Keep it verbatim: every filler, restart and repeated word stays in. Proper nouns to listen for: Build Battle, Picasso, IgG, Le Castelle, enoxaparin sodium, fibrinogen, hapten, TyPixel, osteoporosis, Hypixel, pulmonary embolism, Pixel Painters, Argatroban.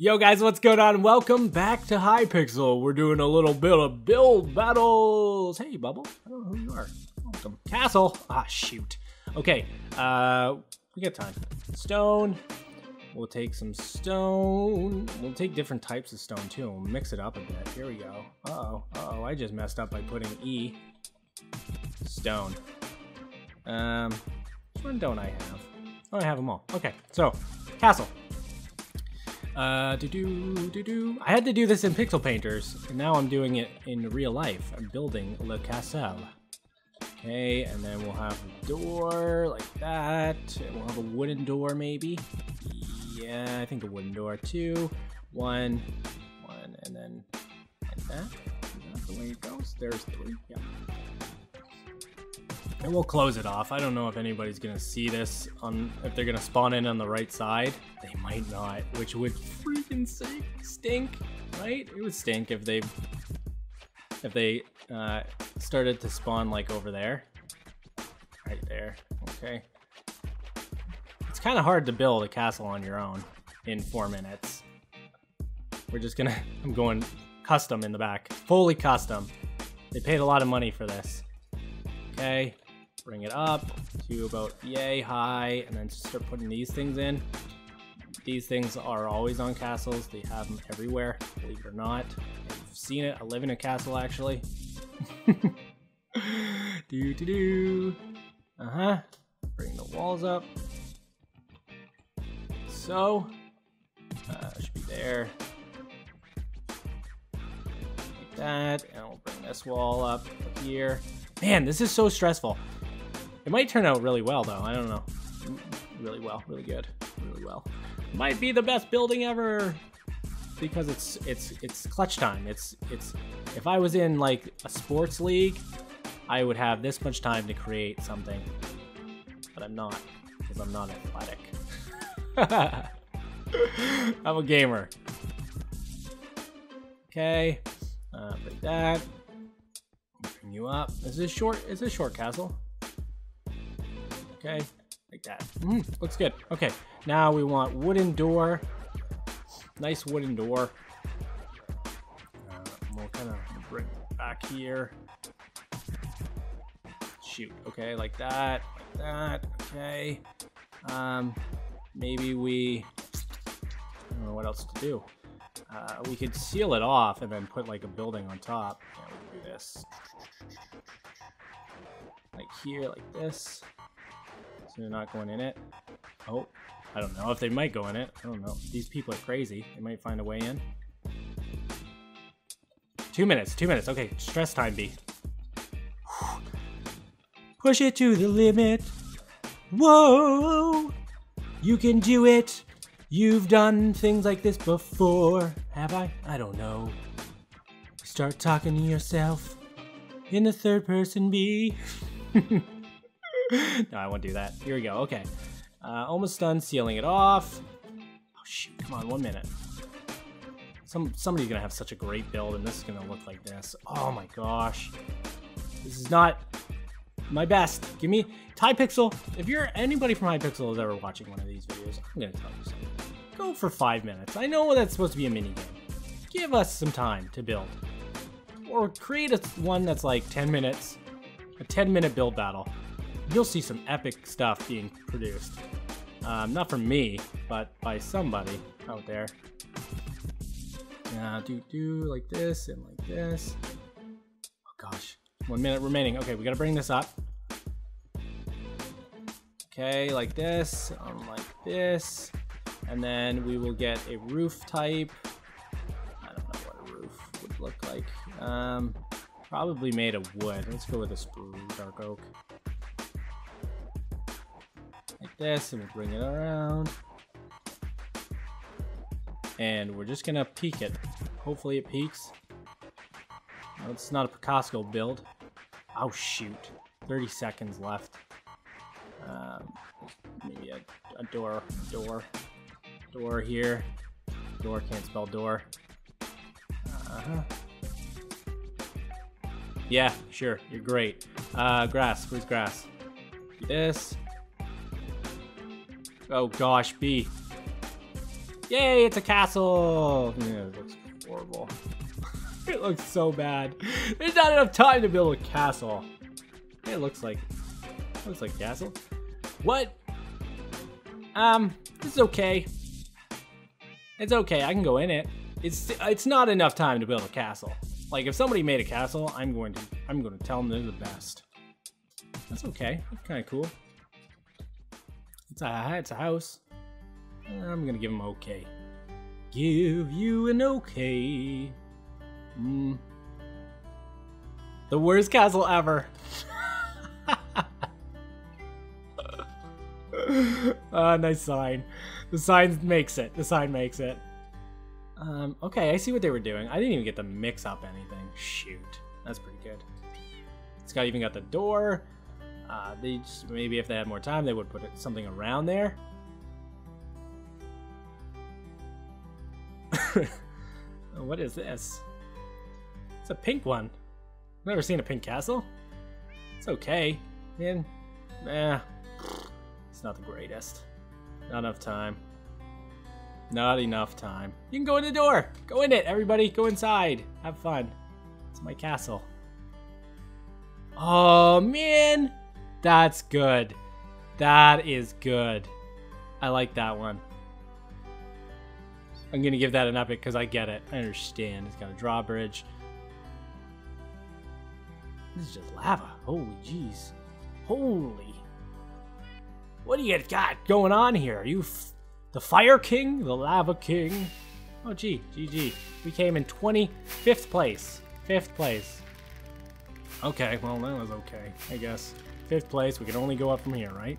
Yo guys, what's going on? Welcome back to Hypixel. We're doing a little bit of Build Battles. Hey, Bubble. I don't know who you are. Welcome. Castle. Ah, shoot. Okay. Uh, we got time. Stone. We'll take some stone. We'll take different types of stone, too. We'll mix it up a bit. Here we go. Uh-oh. Uh-oh. I just messed up by putting E. Stone. Um, which one don't I have? Oh, I have them all. Okay. So, castle. Uh, do do do do. I had to do this in Pixel Painters, and now I'm doing it in real life. I'm building Le Castelle. Okay, and then we'll have a door like that. And we'll have a wooden door, maybe. Yeah, I think a wooden door too. One, one, and then like that. That's the way it goes. There's three. Yeah. And we'll close it off. I don't know if anybody's gonna see this on if they're gonna spawn in on the right side. They might not, which would freaking stink, stink, right? It would stink if they if they uh, started to spawn like over there, right there. Okay, it's kind of hard to build a castle on your own in four minutes. We're just gonna. I'm going custom in the back, fully custom. They paid a lot of money for this. Okay. Bring it up to about yay high, and then start putting these things in. These things are always on castles. They have them everywhere, believe it or not. I've seen it. I live in a castle, actually. do do do. Uh huh. Bring the walls up. So uh, should be there. Like that, and we'll bring this wall up here. Man, this is so stressful. It might turn out really well, though. I don't know. Really well, really good, really well. Might be the best building ever because it's it's it's clutch time. It's it's. If I was in like a sports league, I would have this much time to create something, but I'm not because I'm not athletic. I'm a gamer. Okay, uh, like that. Bring you up. Is this short? Is this short castle? Okay, like that. Mm, looks good. Okay, now we want wooden door. Nice wooden door. Uh, we'll kind of bring it back here. Shoot. Okay, like that. Like that. Okay. Um, maybe we. I don't know what else to do. Uh, we could seal it off and then put like a building on top. Yeah, we do this. Like here, like this. They're not going in it. Oh, I don't know if they might go in it. I don't know. These people are crazy. They might find a way in. Two minutes, two minutes. Okay, stress time B. Push it to the limit. Whoa! You can do it. You've done things like this before. Have I? I don't know. Start talking to yourself in the third person B. No, I won't do that. Here we go. Okay. Uh, almost done sealing it off. Oh, shoot. Come on. One minute. Some Somebody's going to have such a great build, and this is going to look like this. Oh, my gosh. This is not my best. Give me... TyPixel, if you're anybody from Hypixel is ever watching one of these videos, I'm going to tell you something. Go for five minutes. I know that's supposed to be a mini game. Give us some time to build. Or create a, one that's like ten minutes. A ten-minute build battle. You'll see some epic stuff being produced. Um, not from me, but by somebody out there. Uh, do do like this and like this. Oh gosh, one minute remaining. Okay, we gotta bring this up. Okay, like this, um, like this, and then we will get a roof type. I don't know what a roof would look like. Um, probably made of wood. Let's go with a spruce, dark oak. This, and we'll bring it around, and we're just gonna peak it. Hopefully it peaks. No, it's not a Picasso build. Oh shoot, thirty seconds left. Um, maybe a, a door, door, door here. Door, can't spell door. Uh-huh. Yeah, sure, you're great. Uh, grass, where's grass? This. Oh gosh, B. Yay, it's a castle! Yeah, it looks horrible. It looks so bad. There's not enough time to build a castle. It looks like, it looks like a castle. What? Um, this is okay. It's okay, I can go in it. It's it's not enough time to build a castle. Like, if somebody made a castle, I'm going to I'm going to tell them they're the best. That's okay. That's kind of cool. It's a it's a house. I'm gonna give them okay. Give you an okay. Mm. The worst castle ever. Ah, uh, nice sign. The sign makes it. The sign makes it. Um, okay, I see what they were doing. I didn't even get to mix up anything. Shoot. That's pretty good. It's got even got the door. Uh, they just, maybe if they had more time, they would put it, something around there. What is this? It's a pink one. I've never seen a pink castle. It's okay. Man, eh, it's not the greatest. Not enough time. Not enough time. You can go in the door. Go in it, everybody. Go inside. Have fun. It's my castle. Oh, man. That's good. That is good. I like that one. I'm going to give that an epic because I get it. I understand. It's got a drawbridge. This is just lava. Holy jeez. Holy. What do you got going on here? Are you f the Fire King? The Lava King? Oh, gee. G G. We came in twenty-fifth place. fifth place. Okay. Well, that was okay, I guess. fifth place. We can only go up from here, right?